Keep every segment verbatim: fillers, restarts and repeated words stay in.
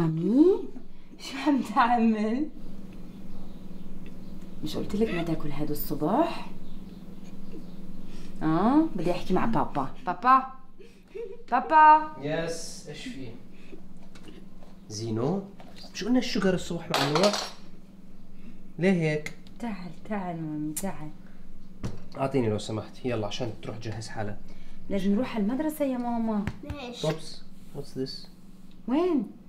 مامي شو عم تعمل؟ مش قلت لك ما تاكل هذا الصبح؟ اه بدي احكي مع بابا. بابا بابا يس ايش في؟ زينو مش قلنا الشجر الصبح ممنوع؟ ليه هيك؟ تعال تعال مامي تعال اعطيني لو سمحت، يلا عشان تروح تجهز حالها. لازم نروح على المدرسة يا ماما. ليش؟ اوبس واتس ذس؟ وين؟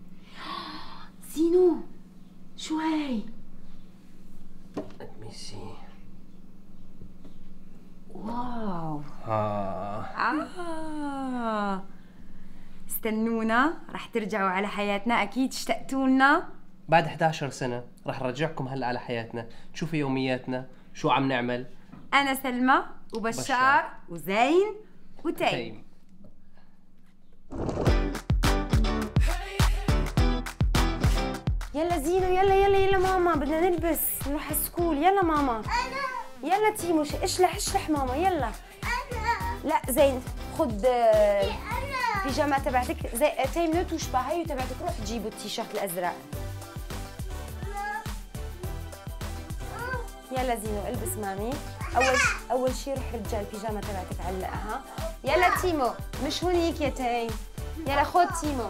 زينو شو هاي؟ let me see. واو اه اه استنونا رح ترجعوا على حياتنا، اكيد اشتقتوا لنا. بعد إحدى عشر سنة رح نرجعكم هلا على حياتنا، تشوفوا يومياتنا شو عم نعمل. انا سلمى وبشار بشار. وزين وتيم. يلا زينو يلا يلا يلا ماما بدنا نلبس نروح على السكول. يلا ماما. انا يلا تيمو اشلح اشلح ماما يلا. انا لا زين خد البيجامه تبعتك. تيم لا توش با هي تبعتك، روح جيبوا التيشيرت الازرق. يلا زينو البس مامي. اول اول شيء روح ارجع البيجامه تبعتك علقها. يلا تيمو مش هونيك يا تيم. يلا خد تيمو.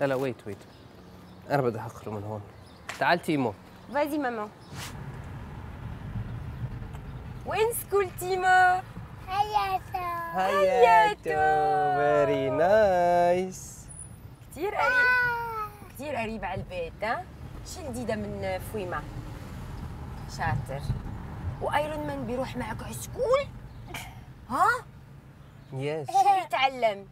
لا لا ويت ويت انا بدي احقره من هون. تعال تيمو. فازي ماما. وين سكول تيمو؟ حياته حياته فيري نايس. كثير قريب كثير قريب على البيت. ها شي جديده من فويما. شاطر. وايرون مان بيروح معك على السكول؟ ها؟ يس yes. شو بيتعلم؟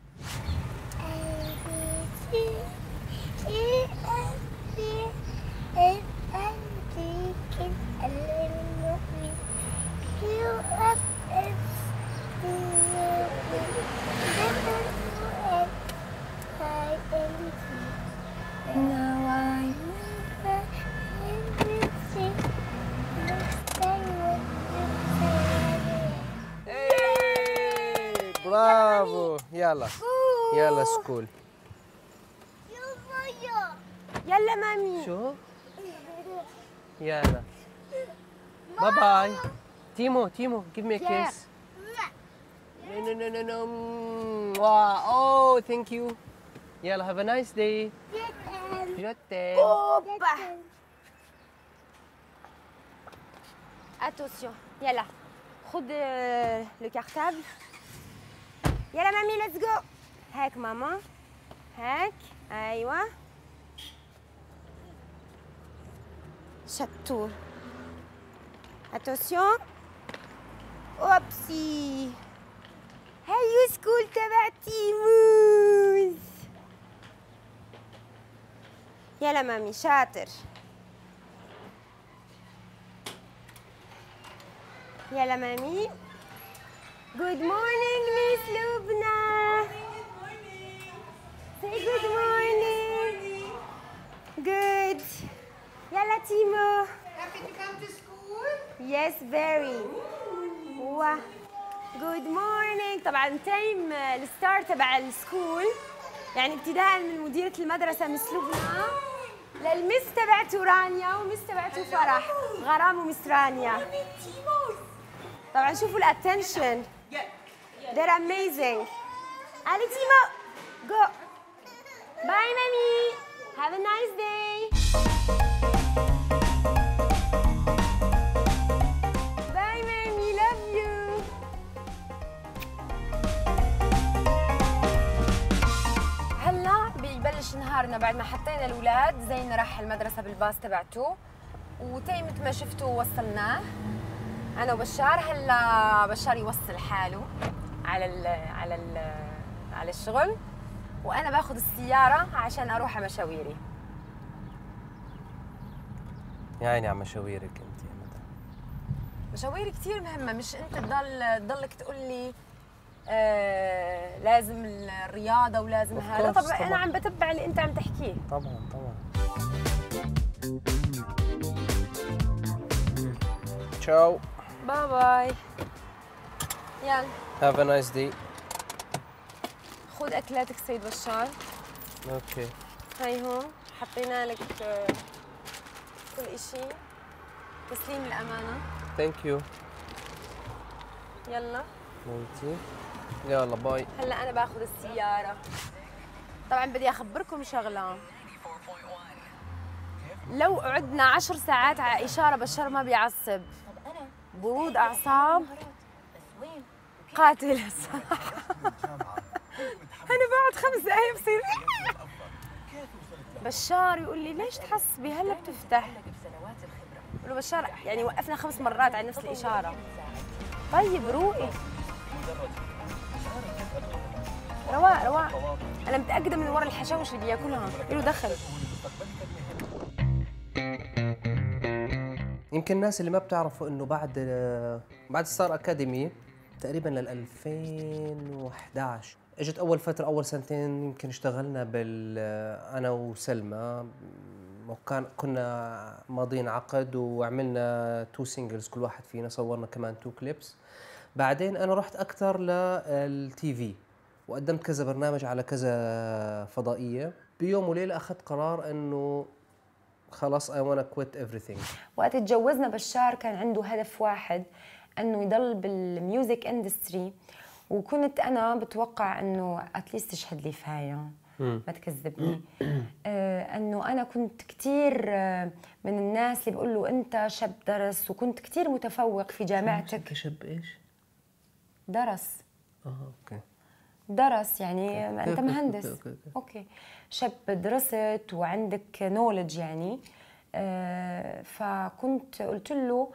برافو. يلا يلا سكول. يلا مامي. شو؟ يلا. باي باي. تيمو تيمو give me a kiss. No no no no no. Wow. Oh thank you. يلا have a nice day. Jetem. Opa. Attention. يلا. خد le cartable. يلا مامي let's go. هاك ماما. هاك. أيوة. شطور. اتونسيون. اوبسي. هيو سكول تبع تيموز. يلا مامي شاطر. يلا مامي. جود مورنينغ ميس لبنى. سي جود مورنينغ. جود. يلا تيمو. Happy to come to school? Yes, very. Wow. Good morning. طبعاً تيم الستار تبع السكول، يعني ابتداءً من مديرة المدرسة مس لبنى للمس تبعته رانيا ومس تبعته فرح، غرام ومس رانيا. طبعاً شوفوا الاتنشن. They're amazing. علي تيمو. Go. Bye, mommy. Have a nice day. بلش نهارنا بعد ما حطينا الاولاد. زين راح المدرسه بالباص تبعته، وتيم مثل ما شفتوا وصلناه انا وبشار. هلا بشار يوصل حاله على ال على ال على الشغل وانا باخد السياره عشان اروح على مشاويري. يا عيني على مشاويرك انت يا مدام. مشاويري كتير مهمه، مش انت تضل تضلك تقول لي آه لازم الرياضه ولازم هذا. طب انا عم بتبع اللي انت عم تحكيه. طبعا طبعا. تشاو، باي باي، يلا هاف ا نايس داي. خذ اكلاتك سيد بشار. اوكي هاي هون حطينا لك كل شيء. تسليم الامانه. ثانك يو. يلا انتي، يلا باي. هلا انا باخذ السياره. طبعا بدي اخبركم شغله، لو قعدنا عشر ساعات على اشاره بشار ما بيعصب. برود اعصاب قاتل الصراحه. انا بعد خمس دقائق بصير بشار يقول لي ليش تحسبي هلا بتفتح؟ بقول له بشار يعني وقفنا خمس مرات على نفس الاشاره. طيب روقي، رواق رواق. انا متاكده من ورا الحشاوش اللي بياكلها له دخل. يمكن الناس اللي ما بتعرفوا انه بعد بعد ستار أكاديمي تقريبا لل ألفين وإحدى عشر اجت اول فتره، اول سنتين يمكن اشتغلنا بال انا وسلمى، وكان كنا ماضيين عقد وعملنا تو سينجلز كل واحد فينا، صورنا كمان تو كليبس. بعدين انا رحت اكثر للتي في وقدمت كذا برنامج على كذا فضائيه. بيوم وليله اخذت قرار انه خلاص اي وانا كويت everything. وقت اتجوزنا بشار كان عنده هدف واحد، انه يضل بالميوزك اندستري، وكنت انا بتوقع انه اتليست اشهد لي فيها ما تكذبني. آه انه انا كنت كثير من الناس اللي بقول له انت شاب درس، وكنت كثير متفوق في جامعتك. شاب ايش؟ درس. اه اوكي. درس يعني أوكي. انت مهندس. أوكي. أوكي. اوكي شاب درست وعندك نولج يعني. آه فكنت قلت له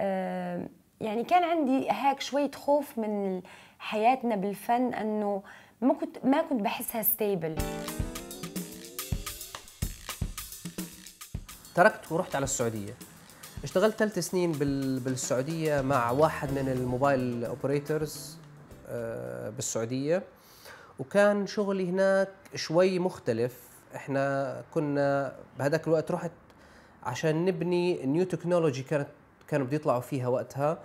آه يعني كان عندي هيك شويه خوف من حياتنا بالفن، انه ما كنت ما كنت بحسها ستيبل. تركت ورحت على السعوديه، اشتغلت ثلاث سنين بالسعوديه مع واحد من الموبايل اوبريتورز بالسعوديه، وكان شغلي هناك شوي مختلف. احنا كنا بهذاك الوقت رحت عشان نبني نيو تكنولوجي كانت كانوا بده يطلعوا فيها وقتها،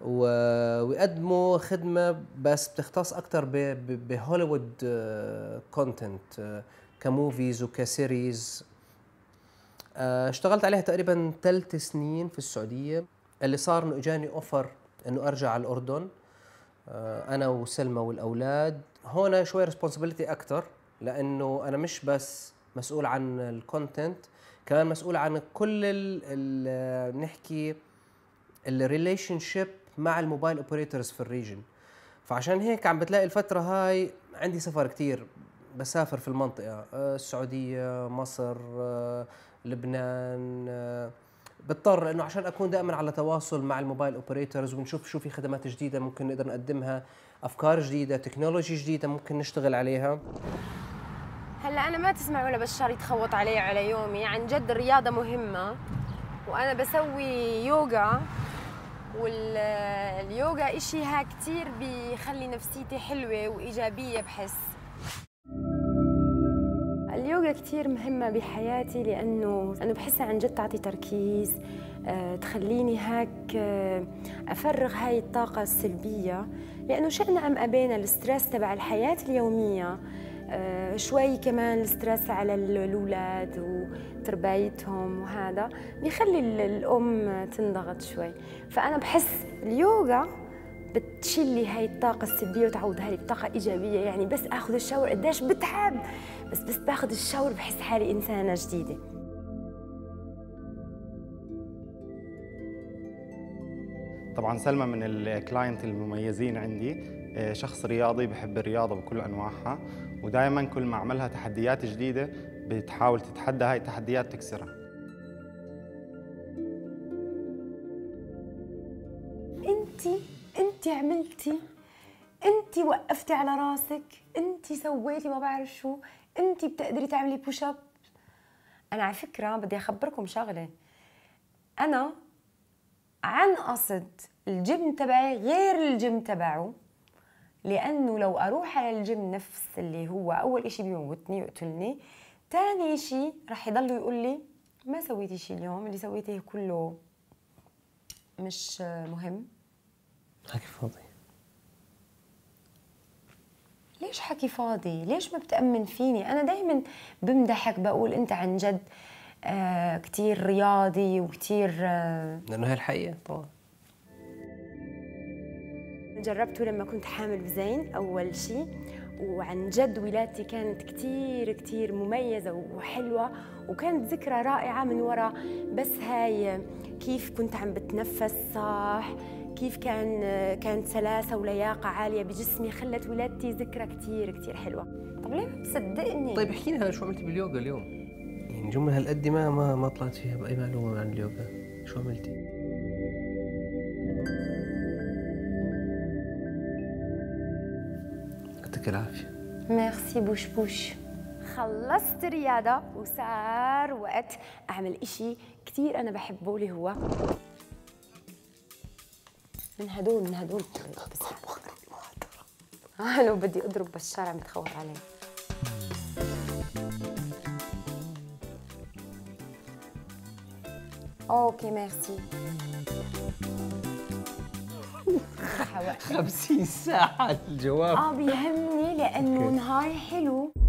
ويقدموا خدمه بس بتختص اكثر بهوليوود كونتنت كموفيز وكسيريز. اشتغلت عليها تقريبا ثلاث سنين في السعوديه. اللي صار انه اجاني اوفر انه ارجع على الاردن انا وسلمى والاولاد. هون شوي ريسبونسبيلتي اكثر، لانه انا مش بس مسؤول عن الكونتنت، كمان مسؤول عن كل ال نحكي الريليشن شيب مع الموبايل اوبريتورز في الريجن. فعشان هيك عم بتلاقي الفتره هاي عندي سفر كثير، بسافر في المنطقه، السعوديه، مصر، لبنان. بضطر انه عشان اكون دائما على تواصل مع الموبايل اوبريتورز ونشوف شو في خدمات جديده ممكن نقدر نقدمها، افكار جديده، تكنولوجي جديده ممكن نشتغل عليها. هلا انا ما تسمعوا لبشار يتخوط علي على يومي، عن جد الرياضه مهمه، وانا بسوي يوغا، واليوغا اشي ها كتير بيخلي نفسيتي حلوه وايجابيه. بحس اليوغا كتير مهمه بحياتي، لانه انا بحسها عن جد تعطي تركيز، أه تخليني هيك افرغ هاي الطاقه السلبيه، لانه شئنا ام ابينا الستريس تبع الحياه اليوميه، أه شوي كمان الستريس على الاولاد وتربيتهم وهذا بيخلي الام تنضغط شوي. فانا بحس اليوغا بتشيلي هاي الطاقه السلبيه وتعود هاي الطاقه ايجابيه. يعني بس اخذ الشاور قديش بتعب، بس بس باخذ الشاور بحس حالي انسانه جديده. طبعا سلمى من الكلاينت المميزين عندي، شخص رياضي بحب الرياضة بكل أنواعها، ودائماً كل ما عملها تحديات جديدة بتحاول تتحدى هاي التحديات تكسرها. أنتِ أنتِ عملتي انت وقفتي على راسك، انت سويتي ما بعرف شو، انت بتقدري تعملي بوش اب. انا على فكره بدي اخبركم شغله، انا عن قصد الجيم تبعي غير الجيم تبعه، لانه لو اروح على الجيم نفس اللي هو اول شيء بيموتني ويقتلني، ثاني شيء رح يضلوا يقول لي ما سويتي شيء اليوم، اللي سويتيه كله مش مهم، حكي فاضي. ليش حكي فاضي؟ ليش ما بتأمن فيني؟ أنا دايماً بمدحك، بقول أنت عن جد آه كتير رياضي وكتير آه لأنه هي الحقيقة طبعاً. جربته لما كنت حامل بزين أول شيء، وعن جد ولادتي كانت كتير كتير مميزة وحلوة، وكانت ذكرى رائعة من وراء بس هاي، كيف كنت عم بتنفس صح، كيف كان كانت سلاسة ولياقة عالية بجسمي، خلت ولادتي ذكرى كتير كتير حلوة. طب ليه ما بتصدقني؟ طيب احكي لنا شو عملتي باليوغا اليوم؟ يعني جملة هالقد ما ما ما طلعت فيها بأي معلومة عن اليوغا، شو عملتي؟ يعطيك العافية. ميرسي بوش بوش. خلصت رياضة وصار وقت أعمل إشي كتير أنا بحبه، اللي هو من هدول من هدول اه لو بدي اضرب بشار عم بتخوف علي. اوكي ميرسي. خمسين ساعة الجواب. اه بيهمني لأنه نهاري حلو.